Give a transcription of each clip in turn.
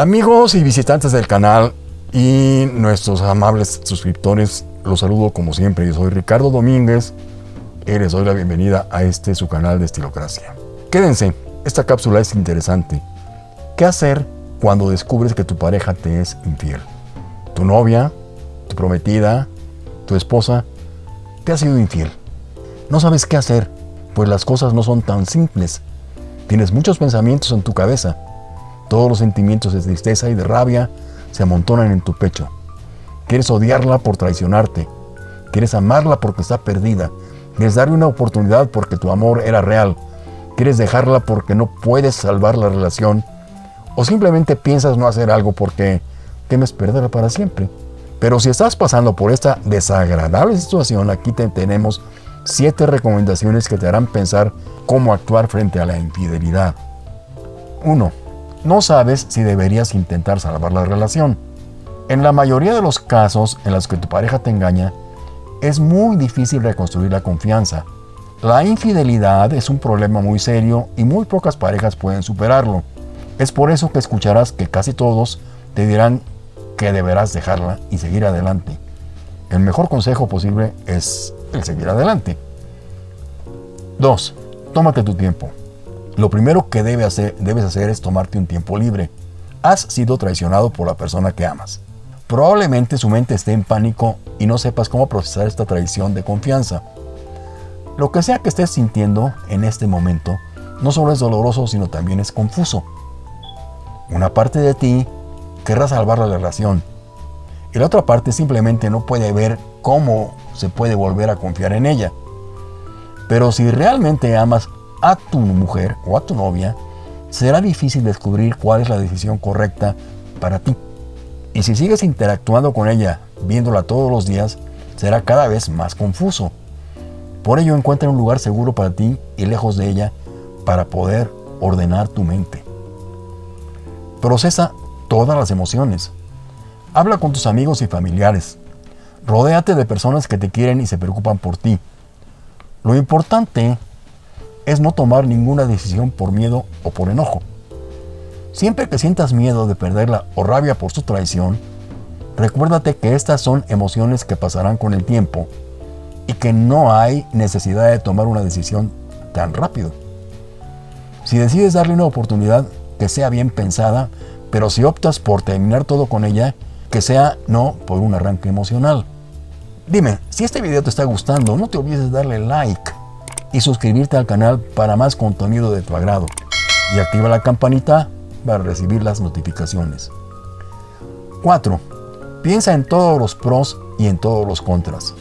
Amigos y visitantes del canal y nuestros amables suscriptores, los saludo como siempre. Yo soy Ricardo Domínguez y les doy la bienvenida a este su canal de Estilocracia. Quédense, esta cápsula es interesante. ¿Qué hacer cuando descubres que tu pareja te es infiel? Tu novia, tu prometida, tu esposa, te ha sido infiel. No sabes qué hacer, pues las cosas no son tan simples. Tienes muchos pensamientos en tu cabeza. Todos los sentimientos de tristeza y de rabia se amontonan en tu pecho. Quieres odiarla por traicionarte. Quieres amarla porque está perdida. Quieres darle una oportunidad porque tu amor era real. Quieres dejarla porque no puedes salvar la relación. O simplemente piensas no hacer algo porque temes perderla para siempre. Pero si estás pasando por esta desagradable situación, aquí te tenemos 7 recomendaciones que te harán pensar cómo actuar frente a la infidelidad. 1. No sabes si deberías intentar salvar la relación. En la mayoría de los casos en los que tu pareja te engaña, es muy difícil reconstruir la confianza. La infidelidad es un problema muy serio y muy pocas parejas pueden superarlo. Es por eso que escucharás que casi todos te dirán que deberás dejarla y seguir adelante. El mejor consejo posible es el seguir adelante. 2. Tómate tu tiempo. Lo primero que debes hacer es tomarte un tiempo libre. Has sido traicionado por la persona que amas. Probablemente su mente esté en pánico y no sepas cómo procesar esta traición de confianza. Lo que sea que estés sintiendo en este momento no solo es doloroso, sino también es confuso. Una parte de ti querrá salvar la relación y la otra parte simplemente no puede ver cómo se puede volver a confiar en ella. Pero si realmente amas a tu mujer o a tu novia, será difícil descubrir cuál es la decisión correcta para ti. Y si sigues interactuando con ella, viéndola todos los días, será cada vez más confuso. Por ello, encuentra un lugar seguro para ti y lejos de ella para poder ordenar tu mente. Procesa todas las emociones. Habla con tus amigos y familiares. Rodéate de personas que te quieren y se preocupan por ti. Lo importante es no tomar ninguna decisión por miedo o por enojo. Siempre que sientas miedo de perderla o rabia por su traición, recuérdate que estas son emociones que pasarán con el tiempo y que no hay necesidad de tomar una decisión tan rápido. Si decides darle una oportunidad, que sea bien pensada, pero si optas por terminar todo con ella, que sea no por un arranque emocional. Dime, si este video te está gustando, no te olvides de darle like y suscribirte al canal para más contenido de tu agrado, y activa la campanita para recibir las notificaciones. 4. Piensa en todos los pros y en todos los contras.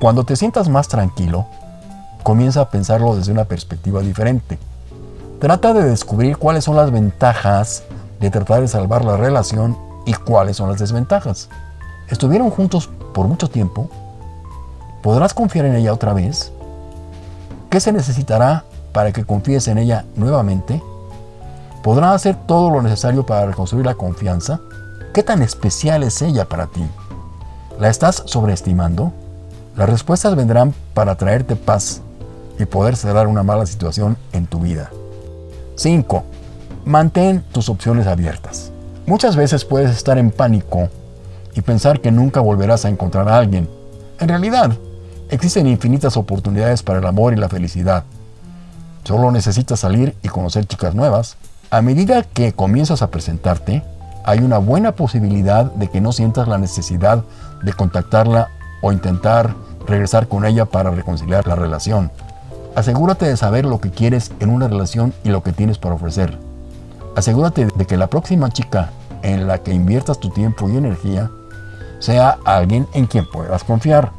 Cuando te sientas más tranquilo, comienza a pensarlo desde una perspectiva diferente. Trata de descubrir cuáles son las ventajas de tratar de salvar la relación y cuáles son las desventajas. ¿Estuvieron juntos por mucho tiempo? ¿Podrás confiar en ella otra vez? ¿Qué se necesitará para que confíes en ella nuevamente? ¿Podrá hacer todo lo necesario para reconstruir la confianza? ¿Qué tan especial es ella para ti? ¿La estás sobreestimando? Las respuestas vendrán para traerte paz y poder cerrar una mala situación en tu vida. 5. Mantén tus opciones abiertas. Muchas veces puedes estar en pánico y pensar que nunca volverás a encontrar a alguien. En realidad, existen infinitas oportunidades para el amor y la felicidad. Solo necesitas salir y conocer chicas nuevas. A medida que comienzas a presentarte, hay una buena posibilidad de que no sientas la necesidad de contactarla o intentar regresar con ella para reconciliar la relación. Asegúrate de saber lo que quieres en una relación y lo que tienes para ofrecer. Asegúrate de que la próxima chica en la que inviertas tu tiempo y energía sea alguien en quien puedas confiar.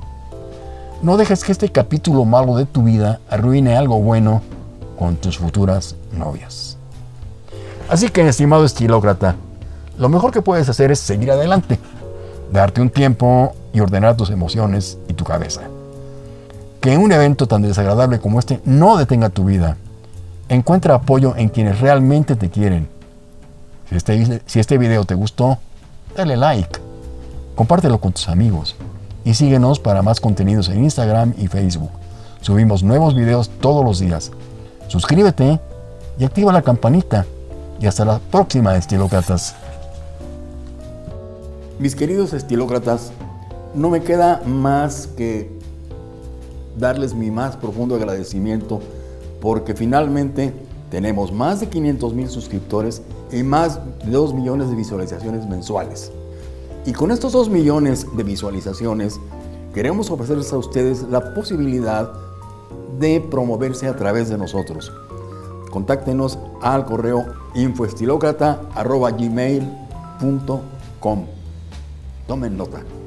No dejes que este capítulo malo de tu vida arruine algo bueno con tus futuras novias. Así que, estimado estilócrata, lo mejor que puedes hacer es seguir adelante, darte un tiempo y ordenar tus emociones y tu cabeza. Que un evento tan desagradable como este no detenga tu vida. Encuentra apoyo en quienes realmente te quieren. Si este video te gustó, dale like, compártelo con tus amigos. Y síguenos para más contenidos en Instagram y Facebook. Subimos nuevos videos todos los días. Suscríbete y activa la campanita. Y hasta la próxima, estilócratas. Mis queridos estilócratas, no me queda más que darles mi más profundo agradecimiento porque finalmente tenemos más de 500,000 suscriptores y más de 2 millones de visualizaciones mensuales. Y con estos 2 millones de visualizaciones queremos ofrecerles a ustedes la posibilidad de promoverse a través de nosotros. Contáctenos al correo infoestilocrata@gmail.com. Tomen nota.